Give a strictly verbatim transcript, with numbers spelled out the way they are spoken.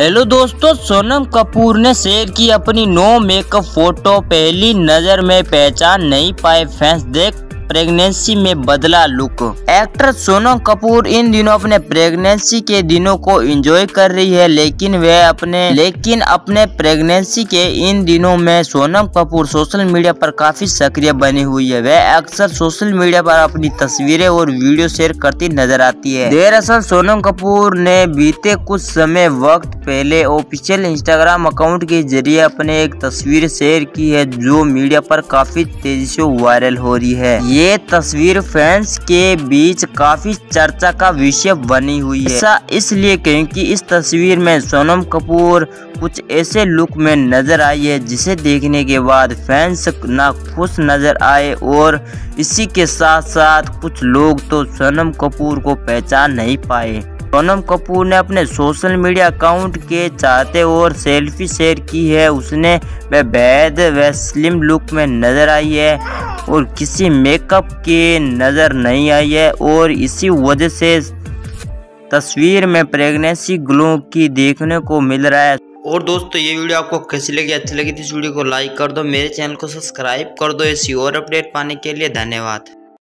Hello दोस्तों, सोनम कपूर ने share की अपनी नो मेकअप फोटो। पहली नज़र में पहचान नहीं पाए फैंस, देख प्रेगनेंसी में बदला लुक। एक्ट्रेस सोनम कपूर इन दिनों अपने प्रेगनेंसी के दिनों को एंजॉय कर रही है, लेकिन वह अपने लेकिन अपने प्रेगनेंसी के इन दिनों में सोनम कपूर सोशल मीडिया पर काफी सक्रिय बनी हुई है। वह अक्सर सोशल मीडिया पर अपनी तस्वीरें और वीडियो शेयर करती नजर आती है। दरअसल सोनम कपूर ने बीते कुछ समय वक्त पहले ऑफिशियल इंस्टाग्राम अकाउंट के जरिए अपने एक तस्वीर शेयर की है, जो मीडिया पर काफी तेजी से वायरल हो रही है। ये तस्वीर फैंस के बीच काफी चर्चा का विषय बनी हुई है, ऐसा इसलिए क्योंकि इस तस्वीर में सोनम कपूर कुछ ऐसे लुक में नजर आई है जिसे देखने के बाद फैंस नाखुश नजर आए। और इसी के साथ साथ कुछ लोग तो सोनम कपूर को पहचान नहीं पाए। सोनम कपूर ने अपने सोशल मीडिया अकाउंट के चाहते और सेल्फी शेयर की है। उसने वह बेहद व स्लिम लुक में नजर आई है और किसी मेकअप के नज़र नहीं आई है, और इसी वजह से तस्वीर में प्रेगनेंसी ग्लो की देखने को मिल रहा है। और दोस्तों, ये वीडियो आपको कैसी लगी? अच्छी लगी तो इस वीडियो को लाइक कर दो, मेरे चैनल को सब्सक्राइब कर दो। ऐसी और अपडेट पाने के लिए धन्यवाद।